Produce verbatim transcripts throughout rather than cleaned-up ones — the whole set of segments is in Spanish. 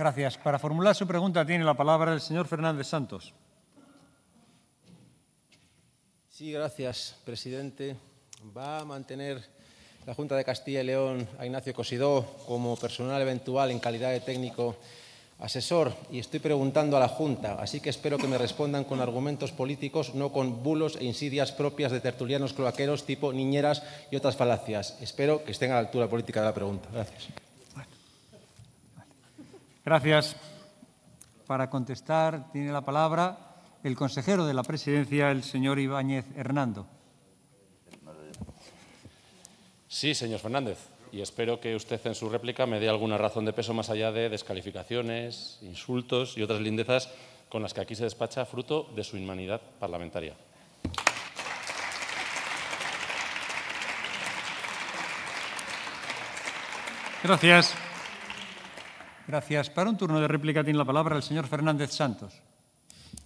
Gracias. Para formular su pregunta tiene la palabra el señor Fernández Santos. Sí, gracias, presidente. ¿Va a mantener la Junta de Castilla y León a Ignacio Cosidó como personal eventual en calidad de técnico asesor? Y estoy preguntando a la Junta, así que espero que me respondan con argumentos políticos, no con bulos e insidias propias de tertulianos cloaqueros tipo niñeras y otras falacias. Espero que estén a la altura política de la pregunta. Gracias. Gracias. Para contestar tiene la palabra el consejero de la Presidencia, el señor Ibáñez Hernando. Sí, señor Fernández, y espero que usted en su réplica me dé alguna razón de peso más allá de descalificaciones, insultos y otras lindezas con las que aquí se despacha fruto de su inmanidad parlamentaria. Gracias. Gracias. Para un turno de réplica tiene la palabra el señor Fernández Santos.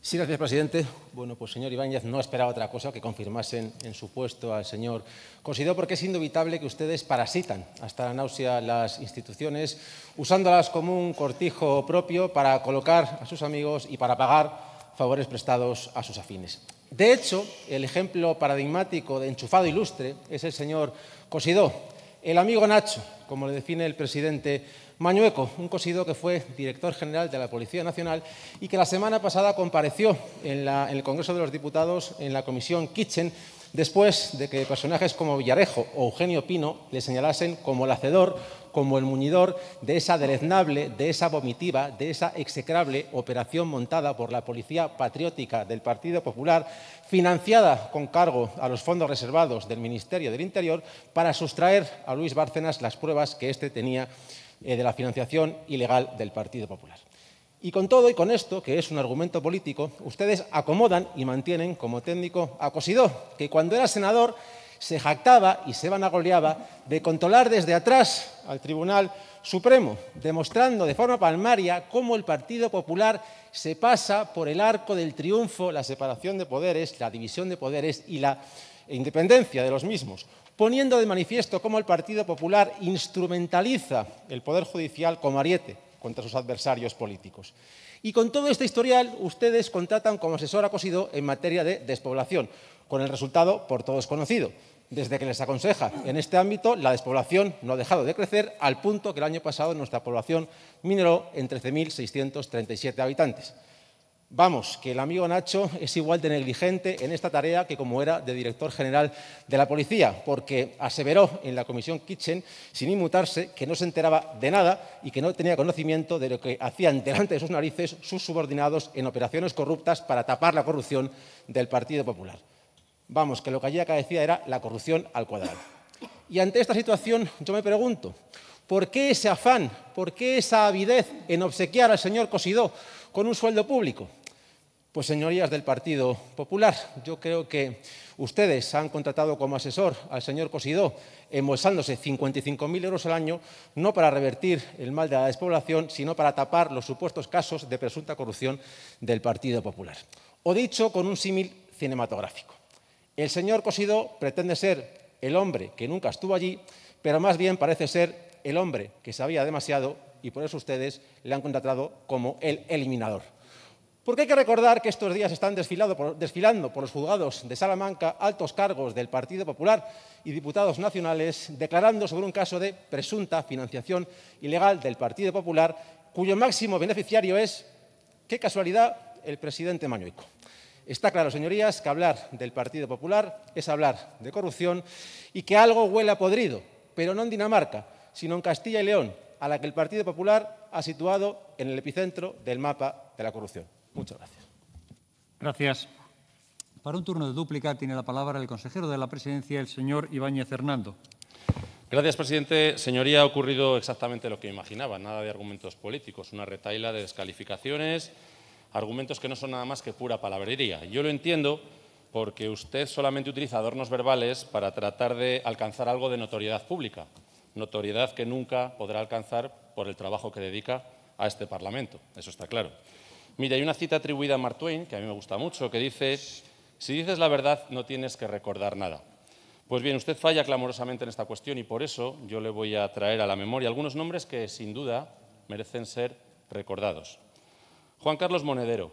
Sí, gracias, presidente. Bueno, pues, señor Ibáñez, no esperaba otra cosa que confirmasen en su puesto al señor Cosidó, porque es indubitable que ustedes parasitan hasta la náusea las instituciones, usándolas como un cortijo propio para colocar a sus amigos y para pagar favores prestados a sus afines. De hecho, el ejemplo paradigmático de enchufado ilustre es el señor Cosidó, el amigo Nacho, como le define el presidente Mañueco, un Cosidó que fue director general de la Policía Nacional y que la semana pasada compareció en, la, en el Congreso de los Diputados en la Comisión Kitchen después de que personajes como Villarejo o Eugenio Pino le señalasen como el hacedor, como el muñidor de esa deleznable, de esa vomitiva, de esa execrable operación montada por la Policía Patriótica del Partido Popular, financiada con cargo a los fondos reservados del Ministerio del Interior para sustraer a Luis Bárcenas las pruebas que éste tenía de la financiación ilegal del Partido Popular. Y con todo y con esto, que es un argumento político, ustedes acomodan y mantienen como técnico a Cosidó, que cuando era senador se jactaba y se vanagloriaba de controlar desde atrás al Tribunal Supremo, demostrando de forma palmaria cómo el Partido Popular se pasa por el arco del triunfo, la separación de poderes, la división de poderes y la independencia de los mismos, poniendo de manifiesto cómo el Partido Popular instrumentaliza el Poder Judicial como ariete contra sus adversarios políticos. Y con todo este historial, ustedes contratan como asesor a Cosidó en materia de despoblación, con el resultado por todos conocido. Desde que les aconseja en este ámbito, la despoblación no ha dejado de crecer, al punto que el año pasado nuestra población minoró en trece mil seiscientos treinta y siete habitantes. Vamos, que el amigo Nacho es igual de negligente en esta tarea que como era de director general de la policía, porque aseveró en la Comisión Kitchen, sin inmutarse, que no se enteraba de nada y que no tenía conocimiento de lo que hacían delante de sus narices sus subordinados en operaciones corruptas para tapar la corrupción del Partido Popular. Vamos, que lo que allí acaecía era la corrupción al cuadrado. Y ante esta situación yo me pregunto, ¿por qué ese afán, por qué esa avidez en obsequiar al señor Cosidó con un sueldo público? Pues, señorías del Partido Popular, yo creo que ustedes han contratado como asesor al señor Cosidó, embolsándose cincuenta y cinco mil euros al año, no para revertir el mal de la despoblación, sino para tapar los supuestos casos de presunta corrupción del Partido Popular. O dicho con un símil cinematográfico, el señor Cosidó pretende ser el hombre que nunca estuvo allí, pero más bien parece ser el hombre que sabía demasiado y por eso ustedes le han contratado como el eliminador. Porque hay que recordar que estos días están desfilando por, desfilando por los juzgados de Salamanca altos cargos del Partido Popular y diputados nacionales declarando sobre un caso de presunta financiación ilegal del Partido Popular, cuyo máximo beneficiario es, qué casualidad, el presidente Mañueco. Está claro, señorías, que hablar del Partido Popular es hablar de corrupción y que algo huele a podrido, pero no en Dinamarca, sino en Castilla y León, a la que el Partido Popular ha situado en el epicentro del mapa de la corrupción. Muchas gracias. Gracias. Para un turno de dúplica tiene la palabra el consejero de la Presidencia, el señor Ibáñez Hernando. Gracias, presidente. Señoría, ha ocurrido exactamente lo que imaginaba, nada de argumentos políticos, una retahíla de descalificaciones, argumentos que no son nada más que pura palabrería. Yo lo entiendo porque usted solamente utiliza adornos verbales para tratar de alcanzar algo de notoriedad pública, notoriedad que nunca podrá alcanzar por el trabajo que dedica a este Parlamento, eso está claro. Mira, hay una cita atribuida a Mark Twain, que a mí me gusta mucho, que dice: si dices la verdad no tienes que recordar nada. Pues bien, usted falla clamorosamente en esta cuestión y por eso yo le voy a traer a la memoria algunos nombres que sin duda merecen ser recordados. Juan Carlos Monedero,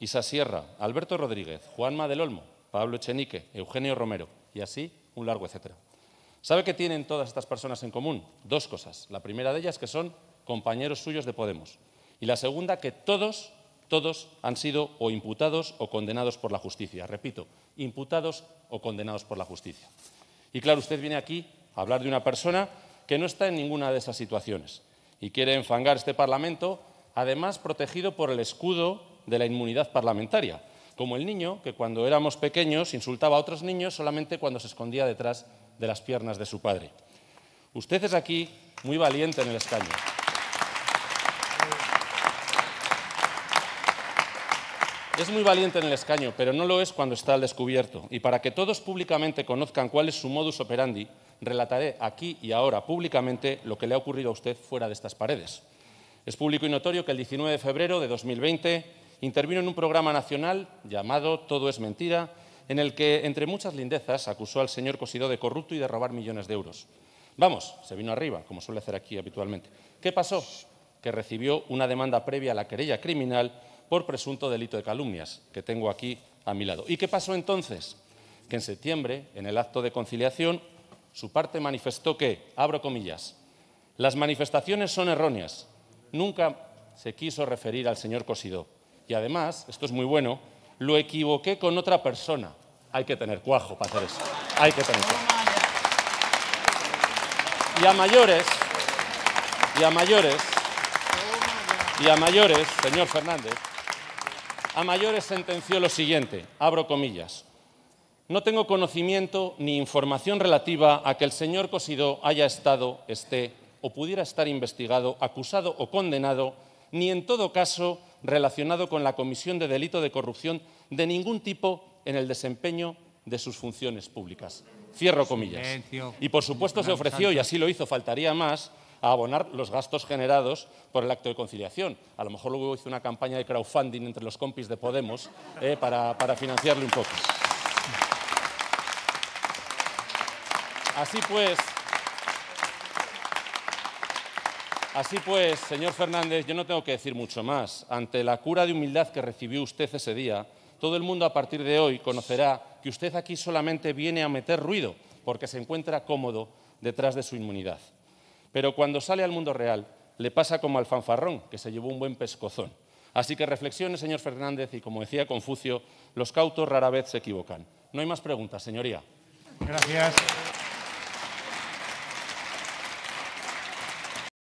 Isa Sierra, Alberto Rodríguez, Juanma del Olmo, Pablo Echenique, Eugenio Romero y así un largo etcétera. ¿Sabe qué tienen todas estas personas en común? Dos cosas. La primera de ellas que son compañeros suyos de Podemos y la segunda que todos, todos han sido o imputados o condenados por la justicia. Repito, imputados o condenados por la justicia. Y claro, usted viene aquí a hablar de una persona que no está en ninguna de esas situaciones y quiere enfangar este Parlamento, además protegido por el escudo de la inmunidad parlamentaria, como el niño que cuando éramos pequeños insultaba a otros niños solamente cuando se escondía detrás de las piernas de su padre. Usted es aquí muy valiente en el escaño. Es muy valiente en el escaño, pero no lo es cuando está al descubierto. Y para que todos públicamente conozcan cuál es su modus operandi, relataré aquí y ahora públicamente lo que le ha ocurrido a usted fuera de estas paredes. Es público y notorio que el diecinueve de febrero de dos mil veinte intervino en un programa nacional llamado Todo es mentira, en el que, entre muchas lindezas, acusó al señor Cosidó de corrupto y de robar millones de euros. Vamos, se vino arriba, como suele hacer aquí habitualmente. ¿Qué pasó? Que recibió una demanda previa a la querella criminal por presunto delito de calumnias, que tengo aquí a mi lado. ¿Y qué pasó entonces? Que en septiembre, en el acto de conciliación, su parte manifestó que, abro comillas, las manifestaciones son erróneas. Nunca se quiso referir al señor Cosidó. Y además, esto es muy bueno, lo equivoqué con otra persona. Hay que tener cuajo para hacer eso. Hay que tener cuajo. Y a mayores, y a mayores, y a mayores, señor Fernández, a mayores sentenció lo siguiente, abro comillas. No tengo conocimiento ni información relativa a que el señor Cosidó haya estado, esté o pudiera estar investigado, acusado o condenado, ni en todo caso relacionado con la comisión de delito de corrupción de ningún tipo en el desempeño de sus funciones públicas. Cierro comillas. Y por supuesto se ofreció, y así lo hizo, faltaría más, a abonar los gastos generados por el acto de conciliación. A lo mejor luego hizo una campaña de crowdfunding entre los compis de Podemos eh, para, para financiarle un poco. Así pues, así pues, señor Fernández, yo no tengo que decir mucho más. Ante la cura de humildad que recibió usted ese día, todo el mundo a partir de hoy conocerá que usted aquí solamente viene a meter ruido porque se encuentra cómodo detrás de su inmunidad. Pero cuando sale al mundo real, le pasa como al fanfarrón, que se llevó un buen pescozón. Así que reflexione, señor Fernández, y como decía Confucio, los cautos rara vez se equivocan. No hay más preguntas, señoría. Gracias.